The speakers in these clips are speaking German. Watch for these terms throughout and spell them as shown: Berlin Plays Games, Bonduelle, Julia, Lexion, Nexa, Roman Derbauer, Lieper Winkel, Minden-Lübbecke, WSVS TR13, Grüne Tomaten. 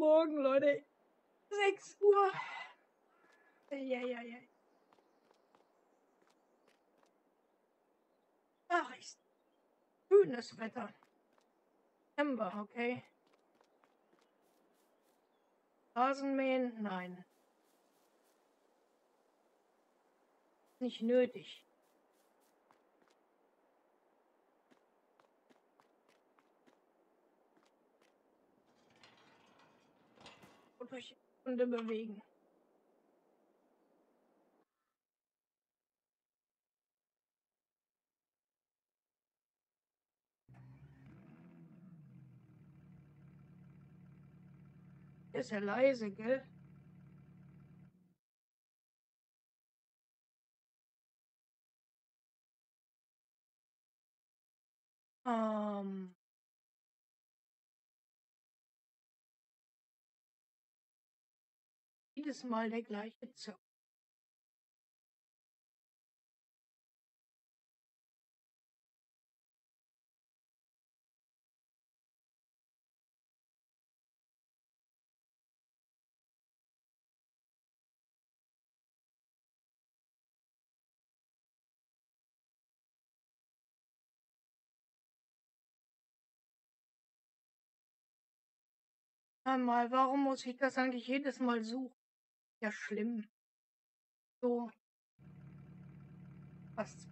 Morgen, Leute. 6 Uhr. Ja. Ach, ist schönes Wetter. September, okay. Rasenmähen? Nein. Nicht nötig. Und durch die Runde bewegen. Ist ja leise, gell? Jedes Mal der gleiche Zug. Mal, warum muss ich das eigentlich jedes Mal suchen? Ja, schlimm. So. Passt.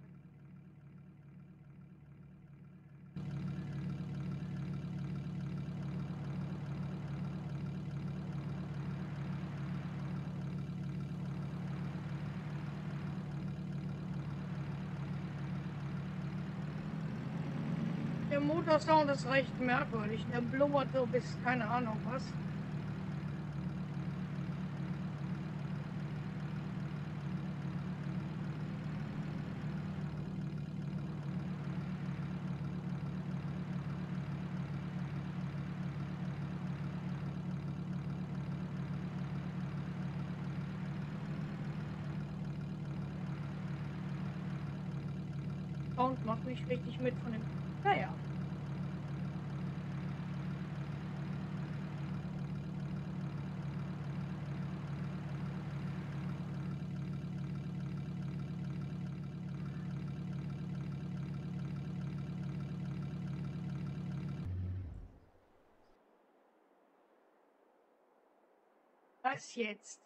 Der Motorsound ist recht merkwürdig. Der blubbert so bis keine Ahnung was. Sound macht mich richtig mit von dem. Naja. Was jetzt?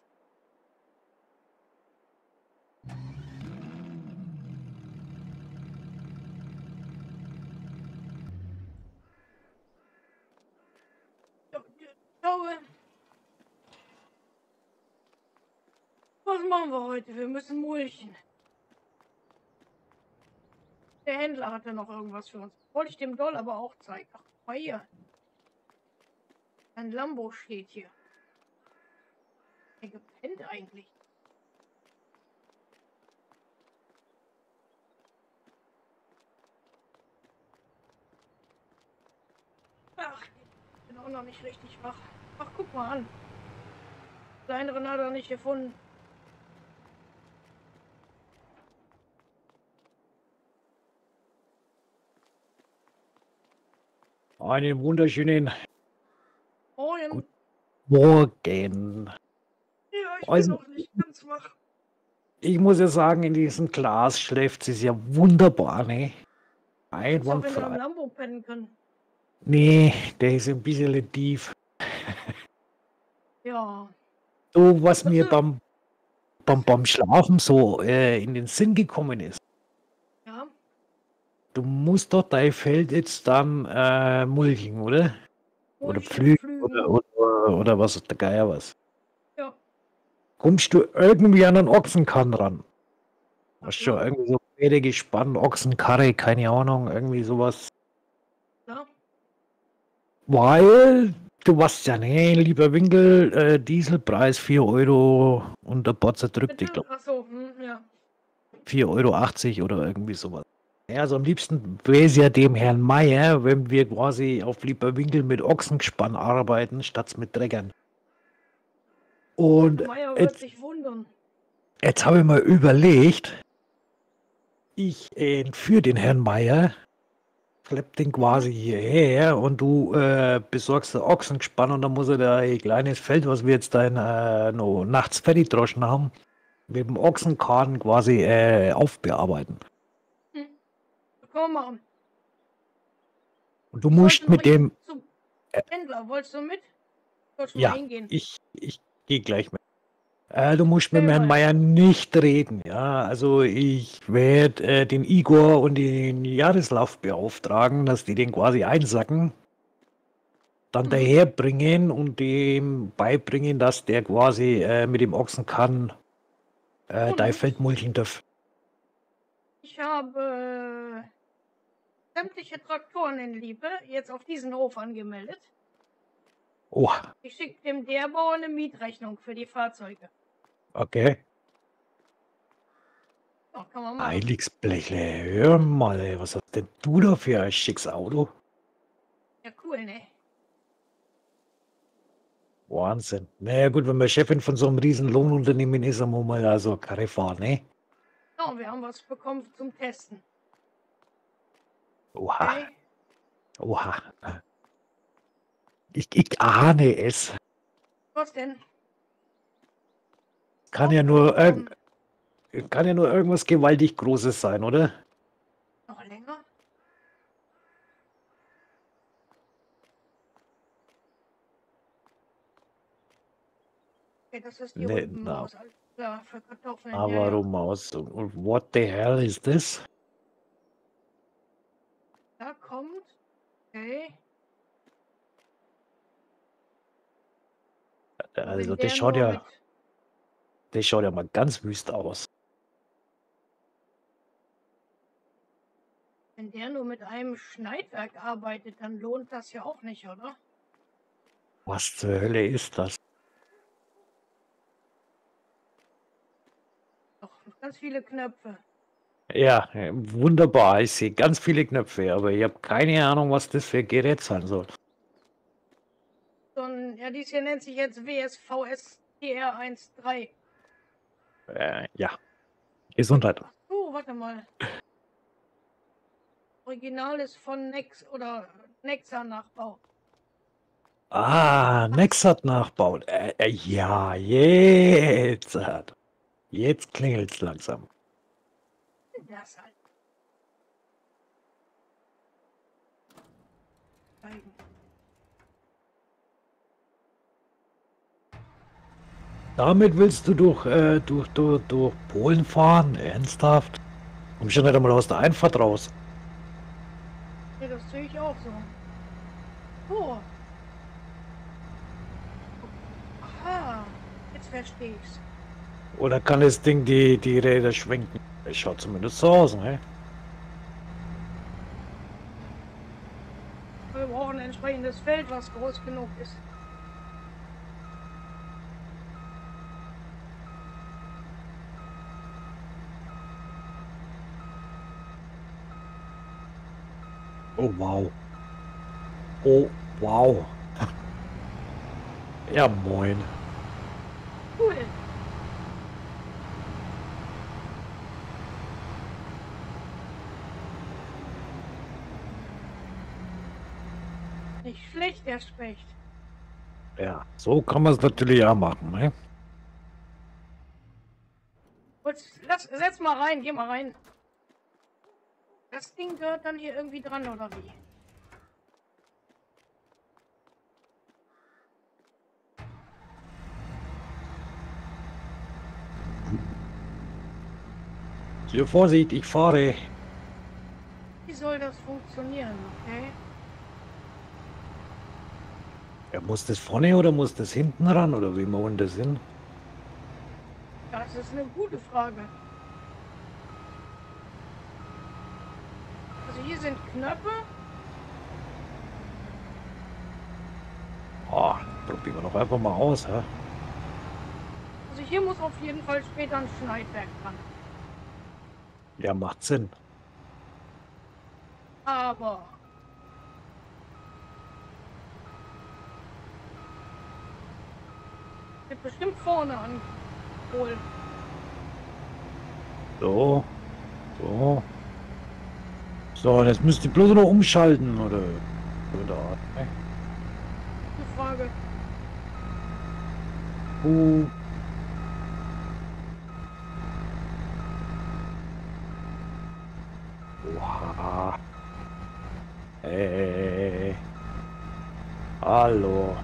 Was machen wir heute? Wir müssen mulchen. Der Händler hatte noch irgendwas für uns. Wollte ich dem Doll aber auch zeigen. Ach, guck mal hier. Ein Lambo steht hier. Der gepennt eigentlich. Ach, ich bin auch noch nicht richtig wach. Ach, guck mal an. Kleineren hat er nicht gefunden. Einen wunderschönen Morgen. Guten Morgen. Ja, ich bin noch nicht ganz wach. Ich muss ja sagen, in diesem Glas schläft sie ja wunderbar, ne? Einwandfrei. Wenn wir am Lambo pennen können. Nee, der ist ein bisschen tief. Ja. So, was mir beim Schlafen so in den Sinn gekommen ist. Du musst doch dein Feld jetzt dann mulchen, oder? Oder pflügen oder was der Geier was. Ja. Kommst du irgendwie an einen Ochsenkarren ran? Hast du schon irgendwie so Pferde gespannt, Ochsenkarre, keine Ahnung, irgendwie sowas. Ja. Weil, du weißt ja, ne, lieber Winkel, Dieselpreis 4 Euro und der Bot zerdrückt dich, glaube ich. Achso, ja. 4,80 Euro oder irgendwie sowas. Ja, also am liebsten wäre es ja dem Herrn Meier, wenn wir quasi auf Lieper Winkel mit Ochsengespann arbeiten, statt mit Treckern. Und Meier wird sich wundern. Jetzt habe ich mal überlegt, ich entführe den Herrn Meier schleppt den quasi hierher und du besorgst den Ochsengespann und dann muss er da ein kleines Feld, was wir jetzt da noch nachts fertig gedroschen haben, mit dem Ochsenkarren quasi aufbearbeiten. Hm. Das können wir machen. Und du musst mit dem... Händler, wolltest du mit? Wolltest du ja, hingehen? Ich gehe gleich mit. Du musst mit Herrn Meier nicht reden, ja. Also ich werde den Igor und den Jaroslav beauftragen, dass die den quasi einsacken, dann daherbringen und dem beibringen, dass der quasi mit dem Ochsenkarren dein Feld mulchen darf. Ich habe sämtliche Traktoren in Liepe jetzt auf diesen Hof angemeldet. Oh. Ich schicke dem Derbauer eine Mietrechnung für die Fahrzeuge. Okay. So, kann man machen. Heiligsblechle, hör mal, ey, was hast denn du da für ein schickes Auto? Ja, cool, ne? Wahnsinn. Naja gut, wenn man Chefin von so einem riesen Lohnunternehmen ist, dann muss man ja so eine Karre fahren, ne? So, wir haben was bekommen zum Testen. Oha. Okay. Oha. Ich ahne es. Was denn? Kann ja nur irgendwas gewaltig Großes sein, oder? Noch länger? Okay, das ist die Rückenmaus. Ja, für Kartoffeln. Aber ja, warum aus? What the hell is this? Da kommt... Okay. Also der schaut ja mal ganz wüst aus. Wenn der nur mit einem Schneidwerk arbeitet, dann lohnt das ja auch nicht, oder? Was zur Hölle ist das? Doch, ganz viele Knöpfe. Ja, wunderbar. Ich sehe ganz viele Knöpfe, aber ich habe keine Ahnung, was das für ein Gerät sein soll. Ja, dies hier nennt sich jetzt WSVS TR13. Ja. Gesundheit. Oh, warte mal. Original ist von Nex oder Nexa Nachbau. Ah, Nex hat Nachbau. Ja, jetzt hat. Jetzt klingelt's langsam. Das halt. Damit willst du durch Polen fahren? Ernsthaft? Komm schon nicht einmal aus der Einfahrt raus. Ja, das tue ich auch so. Oh. Aha, jetzt verstehe ich's. Oder kann das Ding die Räder schwenken? Das schaut zumindest so aus, ne? Wir brauchen ein entsprechendes Feld, was groß genug ist. Oh wow. Oh wow. Ja moin. Cool. Nicht schlecht, der Specht. Ja, so kann man es natürlich auch machen, ne? Setz mal rein, geh mal rein. Das Ding gehört dann hier irgendwie dran, oder wie? So, Vorsicht, ich fahre. Wie soll das funktionieren, okay? Ja, muss das vorne oder muss das hinten ran, oder wie machen das hin? Das ist eine gute Frage. Hier sind Knöpfe. Oh, probieren wir doch einfach mal aus, hä? Also hier muss auf jeden Fall später ein Schneidwerk dran. Ja, macht Sinn. Aber... wird bestimmt vorne angeholt. So. So. So, das müsst ihr bloß noch umschalten, oder? Eine Frage. Oha. Ey. Hallo.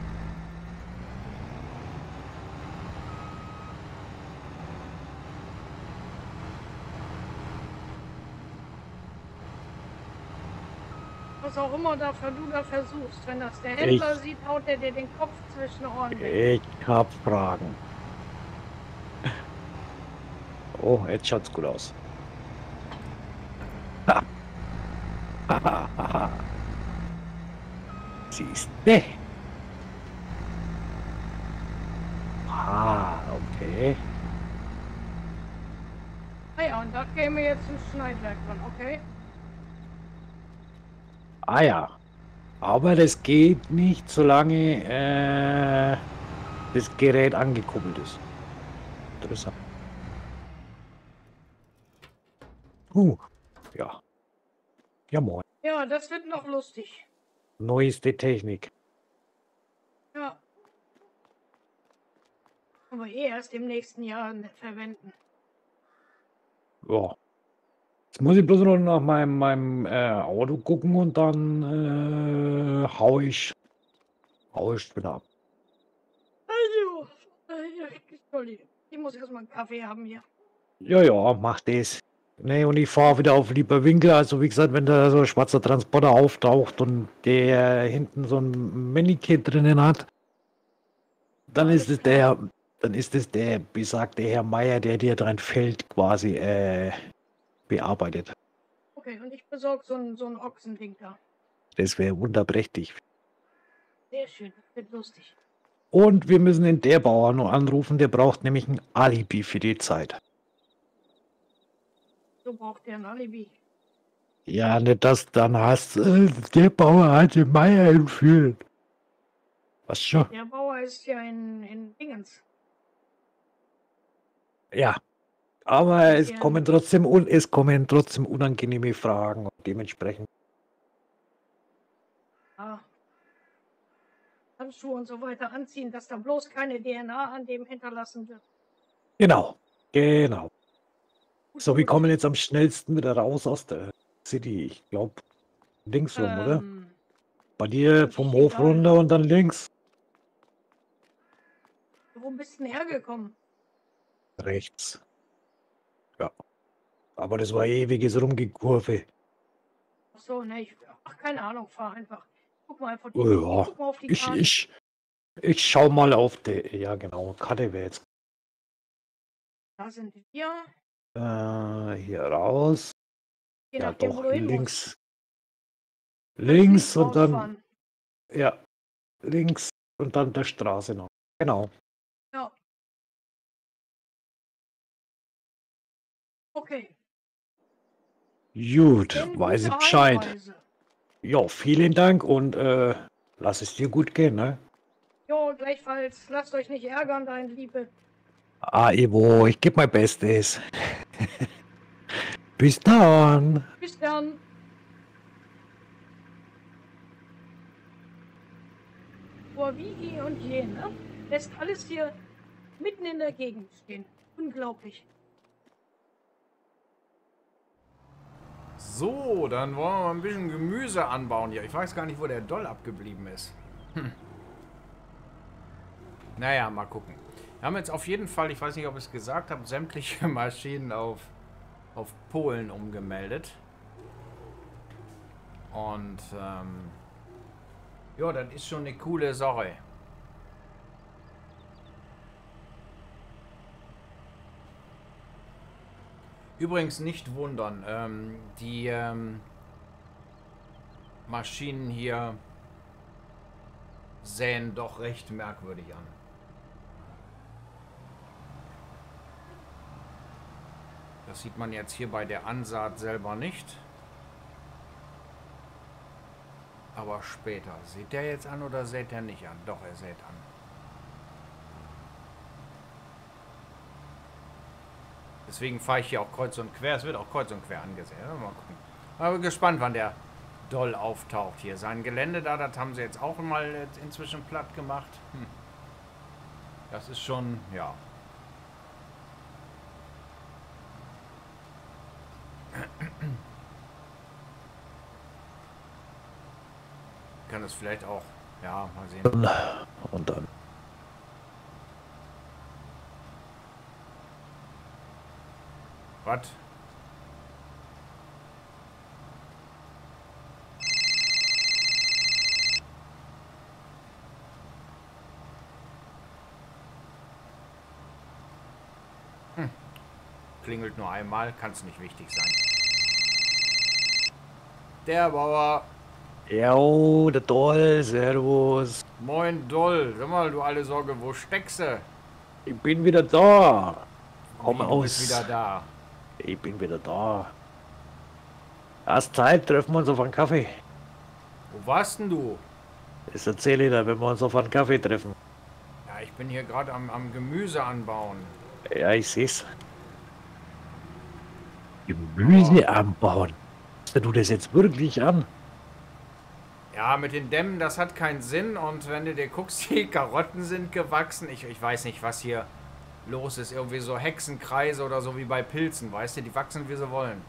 Was auch immer du da versuchst, wenn das der Händler sieht, haut er dir den Kopf zwischen Ohren weg. Ich hab Fragen. Oh, jetzt schaut's gut aus. Ha. Siehst du? Ah, okay. Naja, und da gehen wir jetzt zum Schneidwerk dran, okay? Ah ja, aber das geht nicht, solange das Gerät angekuppelt ist. Interessant. Ja. Ja, moin. Ja, das wird noch lustig. Neueste Technik. Ja. Aber erst im nächsten Jahr verwenden. Ja. Jetzt muss ich bloß noch nach meinem Auto gucken und dann hau ich wieder ab. Also, ich muss erstmal einen Kaffee haben hier. Ja, ja, mach das. Ne, und ich fahre wieder auf Lieper Winkel. Also wie gesagt, wenn da so ein schwarzer Transporter auftaucht und der hinten so ein Minikit drinnen hat, dann ist es der besagte Herr Meier, der dir dran fällt, quasi, bearbeitet. Okay, und ich besorge so ein Ochsending da. Das wäre wunderprächtig. Sehr schön, das wird lustig. Und wir müssen den Bauer noch anrufen, der braucht nämlich ein Alibi für die Zeit. So braucht der ein Alibi? Ja, nicht das, dann hast der Bauer hat den Meier entführt. Was schon? Der Bauer ist ja in Dingens. Ja. Aber es kommen trotzdem unangenehme Fragen und dementsprechend. Ah. Handschuhe und so weiter anziehen, dass da bloß keine DNA an dem hinterlassen wird. Genau, genau. Gut, so, wir kommen jetzt am schnellsten wieder raus aus der City. Ich glaube, links rum, oder? Bei dir vom Hof runter und dann links. Wo bist du denn hergekommen? Rechts. Ja, aber das war ewiges Rumgekurve. Ach so, ne, ach, keine Ahnung, fahr einfach. Guck mal einfach. Ja, guck mal auf die Karte. Ich schau mal auf die, ja genau, Karte wäre jetzt. Da sind wir. Hier raus. Je ja nachdem, doch, links. Links und rausfahren. Dann, ja, links und dann der Straße noch. Genau. Ja. Okay. Gut, weiß ich Bescheid. Ja, vielen Dank und lass es dir gut gehen, ne? Jo, gleichfalls. Lasst euch nicht ärgern, dein Liebe. Ah, Ivo, ich gebe mein Bestes. Bis dann. Bis dann. Vor Vigi und je, ne? Lässt alles hier mitten in der Gegend stehen. Unglaublich. So, dann wollen wir mal ein bisschen Gemüse anbauen hier. Ich weiß gar nicht, wo der Doll abgeblieben ist. Hm. Naja, mal gucken. Wir haben jetzt auf jeden Fall, ich weiß nicht, ob ich es gesagt habe, sämtliche Maschinen auf Polen umgemeldet. Und, ja, das ist schon eine coole Sache. Übrigens nicht wundern, die Maschinen hier säen doch recht merkwürdig an. Das sieht man jetzt hier bei der Ansaat selber nicht. Aber später. Sieht der jetzt an oder sät er nicht an? Doch, er sät an. Deswegen fahre ich hier auch kreuz und quer. Es wird auch kreuz und quer angesehen. Mal gucken. Aber gespannt, wann der doll auftaucht hier. Sein Gelände da, das haben sie jetzt auch mal inzwischen platt gemacht. Hm. Das ist schon, ja. Ich kann das vielleicht auch, ja, mal sehen. Und dann. Was? Klingelt nur einmal, kann es nicht wichtig sein. Der Bauer. Ja, der Doll, servus. Moin Doll, sag mal, du alle Sorge, wo steckst du? Ich bin wieder da. Komm aus. Du bist wieder da. Ich bin wieder da. Erst Zeit, treffen wir uns auf einen Kaffee. Wo warst denn du? Das erzähle ich dir, wenn wir uns auf einen Kaffee treffen. Ja, ich bin hier gerade am Gemüse anbauen. Ja, ich seh's. Gemüse anbauen. Hast du das jetzt wirklich an? Ja, mit den Dämmen, das hat keinen Sinn. Und wenn du dir guckst, die Karotten sind gewachsen. Ich weiß nicht, was hier los ist. Irgendwie so Hexenkreise oder so wie bei Pilzen, weißt du? Die wachsen, wie sie wollen.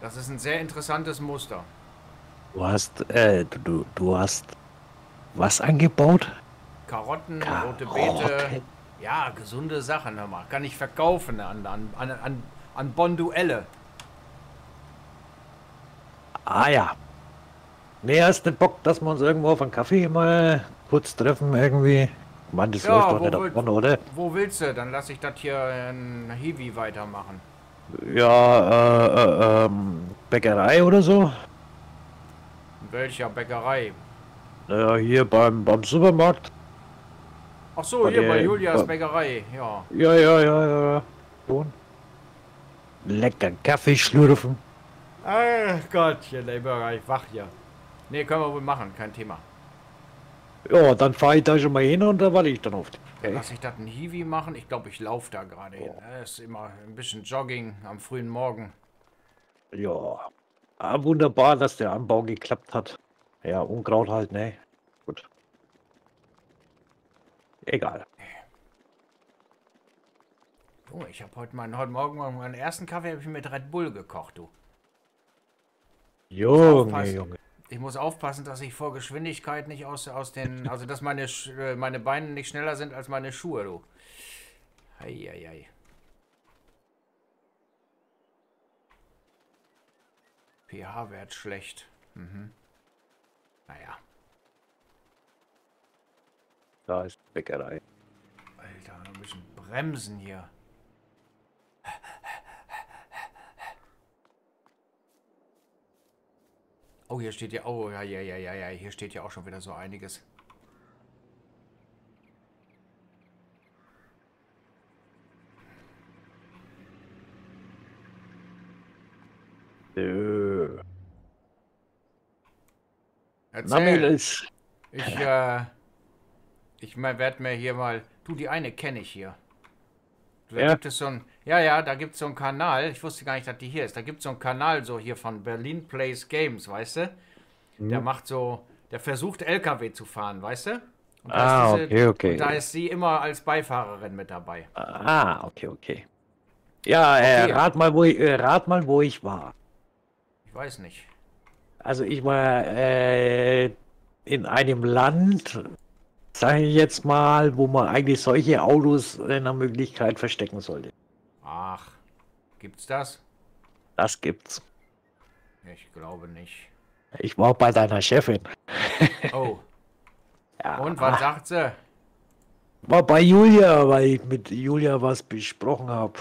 Das ist ein sehr interessantes Muster. Du hast, du hast was angebaut? Karotten, rote Beete. Ja, gesunde Sachen, hör mal. Kann ich verkaufen an Bonduelle. Ah ja. Nee, hast den Bock, dass wir uns irgendwo auf einen Kaffee mal kurz treffen irgendwie? Mann, das läuft doch nicht davon, oder? Wo willst du? Dann lass ich das hier in Hiwi weitermachen. Ja, Bäckerei oder so? In welcher Bäckerei? Naja, hier beim Supermarkt. Ach so, hier bei Julias Bäckerei, ja. Ja. Schon. Lecker Kaffee schlürfen. Ach Gottchen, ich wach hier. Ne, können wir wohl machen, kein Thema. Ja, dann fahre ich da schon mal hin und da warte ich dann auf dich. Okay. Lass ich das ein Hiwi machen? Ich glaube, ich laufe da gerade hin. Das ist immer ein bisschen Jogging am frühen Morgen. Ja, wunderbar, dass der Anbau geklappt hat. Ja, Unkraut halt, ne? Gut. Egal. Oh, ich habe heute Morgen meinen ersten Kaffee habe ich mit Red Bull gekocht, du. Junge. Ich muss aufpassen, dass ich vor Geschwindigkeit nicht also dass meine Beine nicht schneller sind als meine Schuhe, du. Eieiei. pH-Wert schlecht. Mhm. Naja. Da ist Bäckerei. Alter, noch ein bisschen bremsen hier. Oh, hier steht ja, hier steht ja auch schon wieder so einiges. Erzähl. Ich werde mir hier mal... Du, die eine kenne ich hier. Da gibt es so ein... Ja, da gibt es so einen Kanal. Ich wusste gar nicht, dass die hier ist. Da gibt es so einen Kanal so hier von Berlin Plays Games, weißt du? Mhm. Der macht so... Der versucht LKW zu fahren, weißt du? Und da ist diese, okay. Und da ist sie immer als Beifahrerin mit dabei. Ah, okay. Ja, okay. Rat mal, wo ich war. Ich weiß nicht. Also ich war in einem Land... Sage ich jetzt mal, wo man eigentlich solche Autos nach Möglichkeit verstecken sollte. Ach, gibt's das? Das gibt's. Ich glaube nicht. Ich war bei deiner Chefin. Oh. Ja. Und was sagt sie? War bei Julia, weil ich mit Julia was besprochen habe.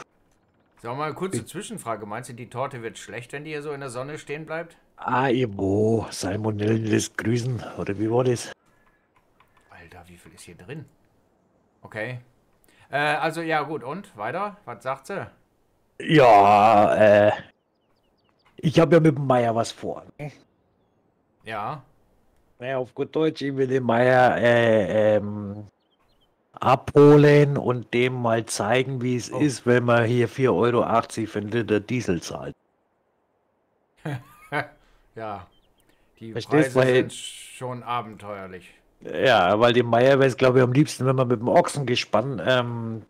Sag mal, kurze Zwischenfrage. Meinst du, die Torte wird schlecht, wenn die hier so in der Sonne stehen bleibt? Ebo, Salmonellen lässt grüßen. Oder wie war das? Wie viel ist hier drin? Okay. Also, ja, gut. Und? Weiter? Was sagt sie? Ja, ich habe ja mit dem Meier was vor. Ne? Ja. Naja, auf gut Deutsch, ich will den Meier abholen und dem mal zeigen, wie es ist, wenn man hier 4,80 € für den Diesel zahlt. Ja, die Verstehst, Preise sind schon abenteuerlich. Ja, weil die Meier wäre es, glaube ich, am liebsten, wenn man mit dem Ochsengespann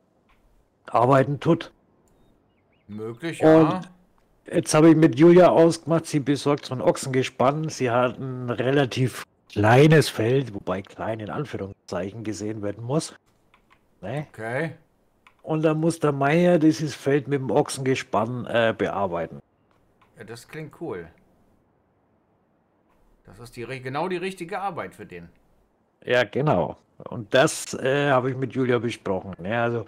arbeiten tut. Möglich, ja. Und jetzt habe ich mit Julia ausgemacht, sie besorgt so ein Ochsengespann. Sie hat ein relativ kleines Feld, wobei klein in Anführungszeichen gesehen werden muss. Ne? Okay. Und dann muss der Meier dieses Feld mit dem Ochsengespann bearbeiten. Ja, das klingt cool. Das ist genau die richtige Arbeit für den. Ja, genau. Und das habe ich mit Julia besprochen. Ja, also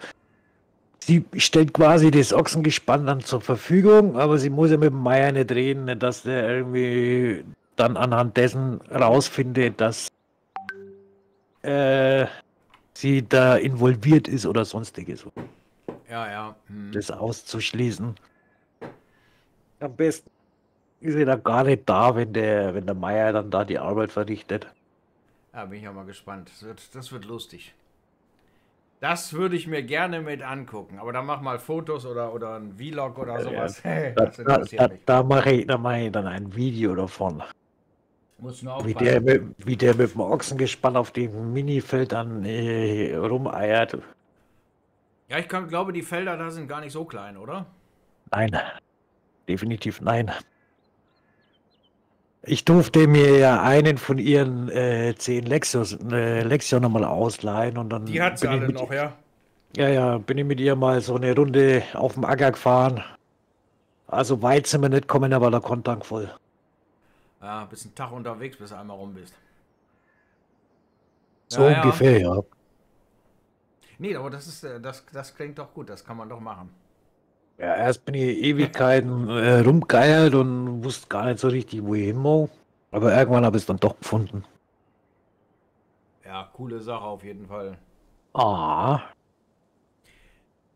sie stellt quasi das Ochsengespann dann zur Verfügung, aber sie muss ja mit dem Meier nicht reden, nicht, dass der irgendwie dann anhand dessen rausfindet, dass sie da involviert ist oder sonstiges. Ja, ja. Hm. Das auszuschließen. Am besten ist sie da gar nicht da, wenn der Meier dann da die Arbeit verrichtet. Ja, bin ich auch mal gespannt. Das wird lustig. Das würde ich mir gerne mit angucken, aber dann mach mal Fotos oder ein Vlog oder sowas. Hey, da mache ich dann ein Video davon. Muss nur aufpassen. Wie der mit dem Ochsengespann auf dem Minifeld dann rumeiert. Ja, ich glaube, die Felder da sind gar nicht so klein, oder? Nein, definitiv nein. Ich durfte mir ja einen von ihren 10 Lexion nochmal ausleihen und dann. Die hat sie alle noch, ja? Ja, bin ich mit ihr mal so eine Runde auf dem Acker gefahren. Also weit sind wir nicht kommen, aber der Kontank voll. Ja, bist einen Tag unterwegs, bis du einmal rum bist. So ja, ungefähr, ja. Nee, aber das klingt doch gut, das kann man doch machen. Ja, erst bin ich Ewigkeiten rumgeiert und wusste gar nicht so richtig, wo ich hin muss. Aber irgendwann habe ich es dann doch gefunden. Ja, coole Sache auf jeden Fall. Ah.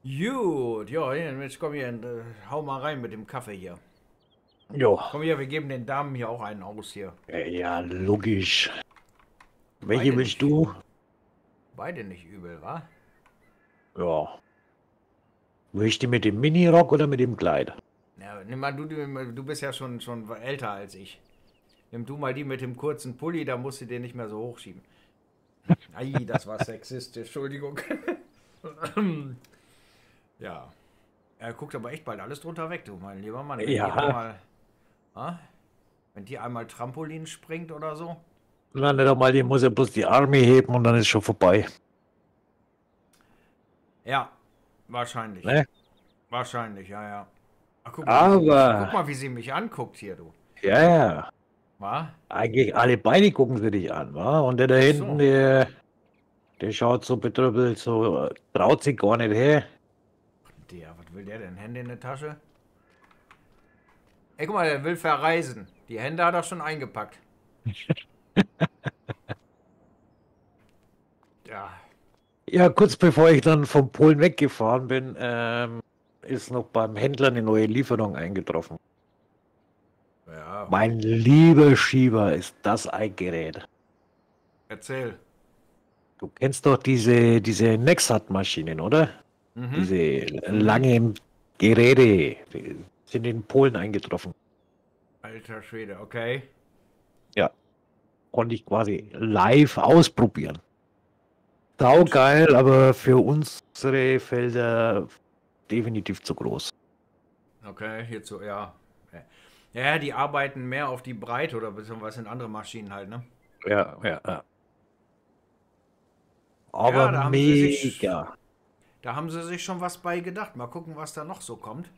Gut, ja, jetzt komm hier, hau mal rein mit dem Kaffee hier. Jo. Komm hier, wir geben den Damen hier auch einen aus hier. Ja, logisch. Welche willst du? Beide nicht übel, wa? Ja. Willst du mit dem Mini-Rock oder mit dem Kleid? Ja, nimm mal, du bist ja schon älter als ich. Nimm du mal die mit dem kurzen Pulli, da musst du den nicht mehr so hochschieben. Ei, das war sexistisch, Entschuldigung. Ja. Er guckt aber echt bald alles drunter weg, du, mein lieber Mann. Wenn die einmal Trampolin springt oder so. Nein, nicht einmal, die muss ja bloß die Arme heben und dann ist schon vorbei. Ja. Wahrscheinlich. Ne? Wahrscheinlich, ja, ja. Ach, guck mal, wie sie mich anguckt hier, du. Ja, ja. War? Eigentlich alle beide gucken sie dich an, wa? Und der da hinten, der schaut so betrüppelt, so traut sich gar nicht her. Der, was will der denn? Hände in der Tasche? Ey, guck mal, der will verreisen. Die Hände hat er schon eingepackt. Ja. Ja, kurz bevor ich dann von Polen weggefahren bin, ist noch beim Händler eine neue Lieferung eingetroffen. Ja. Mein lieber Schieber, ist das ein Gerät. Erzähl. Du kennst doch diese Nexa-Maschinen, oder? Mhm. Diese langen Geräte, die sind in Polen eingetroffen. Alter Schwede, okay. Ja, konnte ich quasi live ausprobieren. Saugeil, aber für unsere Felder definitiv zu groß. Okay, hierzu, ja. Okay. Ja, die arbeiten mehr auf die Breite oder beziehungsweise in andere Maschinen halt, ne? Ja, ja, ja. Aber ja, mega. Da haben sie sich schon was bei gedacht. Mal gucken, was da noch so kommt.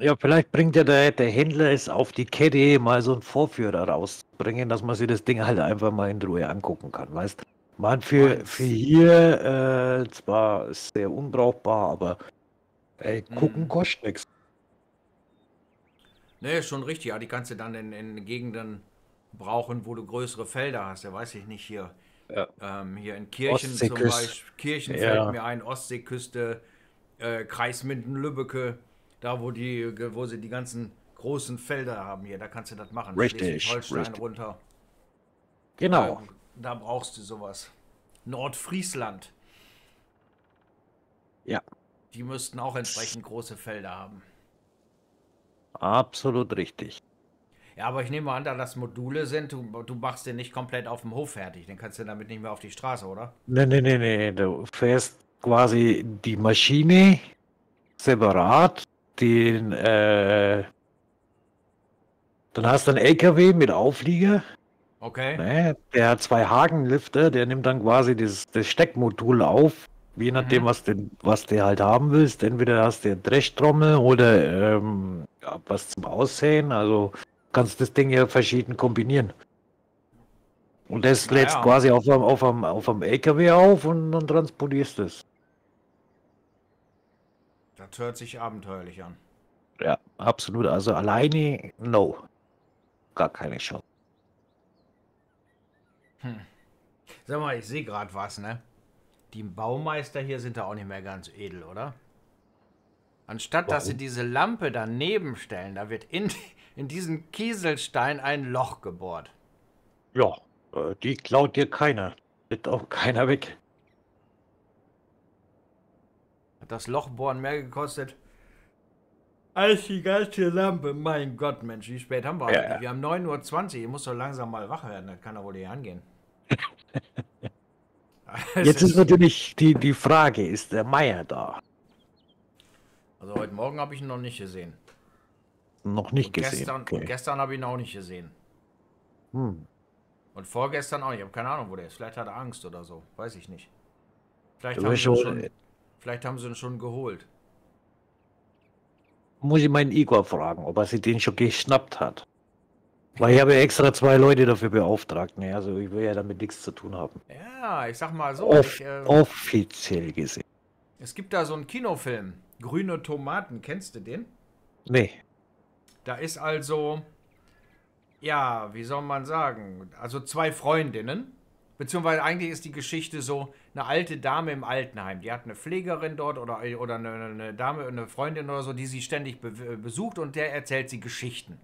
Ja, vielleicht bringt ja der Händler es auf die Kette, mal so einen Vorführer rauszubringen, dass man sich das Ding halt einfach mal in Ruhe angucken kann, weißt du? Man für hier zwar sehr unbrauchbar, aber ey, gucken kostet nichts. Ne, schon richtig. Ja, die kannst du dann in Gegenden brauchen, wo du größere Felder hast. Ja, weiß ich nicht hier. Ja. Hier in Kirchen zum Beispiel. Kirchen fällt mir ein, Ostseeküste, Kreis Minden-Lübbecke, da wo sie die ganzen großen Felder haben hier. Da kannst du das machen. Richtig. Holstein runter. Genau. Da brauchst du sowas. Nordfriesland. Ja. Die müssten auch entsprechend große Felder haben. Absolut richtig. Ja, aber ich nehme an, da das Module sind, du machst den nicht komplett auf dem Hof fertig. Den kannst du damit nicht mehr auf die Straße, oder? Nee, nee, nee, nee. Du fährst quasi die Maschine separat, den, dann hast du einen LKW mit Auflieger. Okay. Ne, der hat zwei Hakenlifter, der nimmt dann quasi das Steckmodul auf, je nachdem, was du halt haben willst. Entweder hast du eine Drehtrommel oder ja, was zum Aussehen. Also kannst das Ding ja verschieden kombinieren. Und das lädst quasi auf einem LKW auf und dann transportierst es. Das hört sich abenteuerlich an. Ja, absolut. Also alleine, no. Gar keine Chance. Hm. Sag mal, ich sehe gerade was, ne? Die Baumeister hier sind da auch nicht mehr ganz edel, oder? Anstatt, dass sie diese Lampe daneben stellen, da wird in diesen Kieselstein ein Loch gebohrt. Ja, die klaut dir keiner. Wird auch keiner weg. Hat das Lochbohren mehr gekostet als die ganze Lampe? Mein Gott, Mensch, wie spät haben wir eigentlich? Ja. Wir haben 9:20 Uhr, ich muss doch langsam mal wach werden, das kann doch wohl nicht angehen. Jetzt ist natürlich die Frage, ist der Meier da? Also heute Morgen habe ich ihn noch nicht gesehen. Noch nicht gesehen? Gestern habe ich ihn auch nicht gesehen. Hm. Und vorgestern auch nicht, ich habe keine Ahnung, wo der ist. Vielleicht hat er Angst oder so, weiß ich nicht. Vielleicht haben sie ihn schon geholt. Muss ich meinen Igor fragen, ob er sich den schon geschnappt hat. Weil ich habe ja extra 2 Leute dafür beauftragt. Ne? Also ich will ja damit nichts zu tun haben. Ja, ich sag mal so. Offiziell gesehen. Es gibt da so einen Kinofilm. Grüne Tomaten. Kennst du den? Nee. Da ist also, ja, wie soll man sagen, also 2 Freundinnen. Beziehungsweise eigentlich ist die Geschichte so, eine alte Dame im Altenheim. Die hat eine Pflegerin dort oder eine Dame, eine Freundin oder so, die sie ständig besucht und der erzählt sie Geschichten.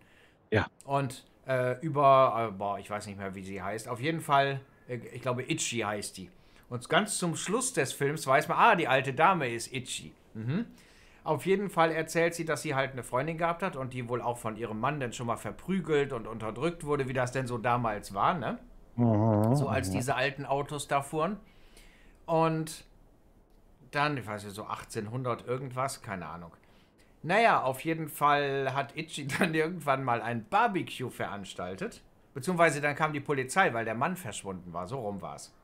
Ja. Und ich weiß nicht mehr, wie sie heißt. Auf jeden Fall, ich glaube, Itchy heißt die. Und ganz zum Schluss des Films weiß man, die alte Dame ist Itchy. Mhm. Auf jeden Fall erzählt sie, dass sie halt eine Freundin gehabt hat und die wohl auch von ihrem Mann dann schon mal verprügelt und unterdrückt wurde, wie das denn so damals war, ne? So als diese alten Autos da fuhren. Und dann, ich weiß nicht, so 1800 irgendwas, keine Ahnung. Naja, auf jeden Fall hat Itchy dann irgendwann mal ein Barbecue veranstaltet. Beziehungsweise dann kam die Polizei, weil der Mann verschwunden war. So rum war es.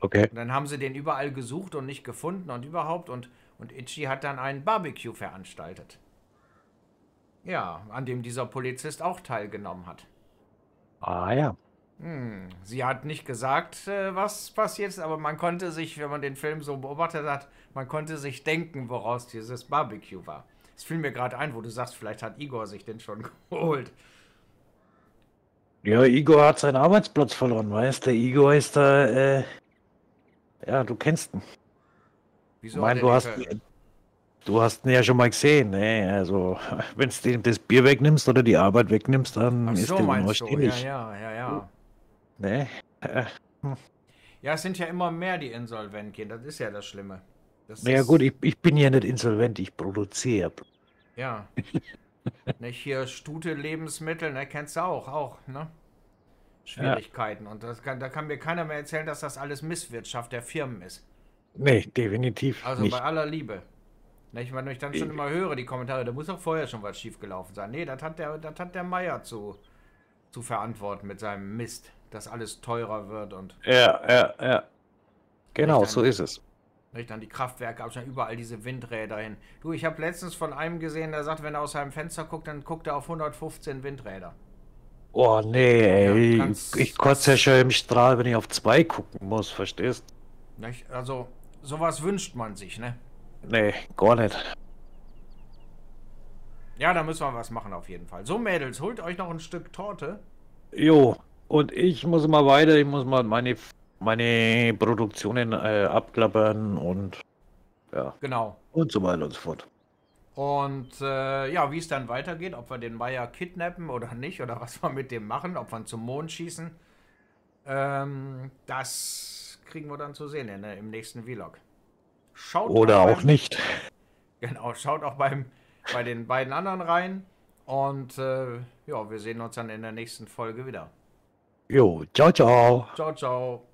Okay. Und dann haben sie den überall gesucht und nicht gefunden und überhaupt. Und Itchy hat dann ein Barbecue veranstaltet. Ja, an dem dieser Polizist auch teilgenommen hat. Ah ja. Hm, sie hat nicht gesagt, was passiert ist, aber man konnte sich, wenn man den Film so beobachtet hat, man konnte sich denken, woraus dieses Barbecue war. Es fiel mir gerade ein, wo du sagst, vielleicht hat Igor sich den schon geholt. Ja, Igor hat seinen Arbeitsplatz verloren, weißt du? Igor ist da, ja, du kennst ihn. Wieso? Ich meine, du hast ihn ja schon mal gesehen, ne? Also, wenn du ihm das Bier wegnimmst oder die Arbeit wegnimmst, dann ist der unausstehlich. Ja. Ne? Ja, es sind ja immer mehr, die insolvent gehen. Das ist ja das Schlimme. Naja gut, ich bin ja nicht insolvent, ich produziere. Ja. Nicht hier Stute Lebensmittel, ne, kennst du auch, ne? Schwierigkeiten. Ja. Und da kann mir keiner mehr erzählen, dass das alles Misswirtschaft der Firmen ist. Nee, definitiv nicht. Also bei aller Liebe. Ne, ich meine, wenn ich dann schon immer höre, die Kommentare, da muss doch vorher schon was schiefgelaufen sein. Nee, das hat der Meier zu verantworten mit seinem Mist, dass alles teurer wird und... Ja. Genau, so ist es. Dann die Kraftwerke, schon überall diese Windräder hin. Du, ich habe letztens von einem gesehen, der sagt, wenn er aus seinem Fenster guckt, dann guckt er auf 115 Windräder. Oh, nee, ey. Ja, ich kotze ja schon im Strahl, wenn ich auf 2 gucken muss, verstehst? Nicht? Also, sowas wünscht man sich, ne? Nee, gar nicht. Ja, da müssen wir was machen auf jeden Fall. So, Mädels, holt euch noch ein Stück Torte. Jo, und ich muss mal weiter, ich muss mal meine Produktionen abklappern und ja. Genau. Und so weiter und so fort. Und ja, wie es dann weitergeht, ob wir den Meier kidnappen oder nicht oder was wir mit dem machen, ob wir ihn zum Mond schießen, das kriegen wir dann zu sehen im nächsten Vlog. Schaut oder auch nicht. Genau, schaut auch bei den beiden anderen rein und Ja, wir sehen uns dann in der nächsten Folge wieder. Jo, ciao, ciao. Ciao, ciao.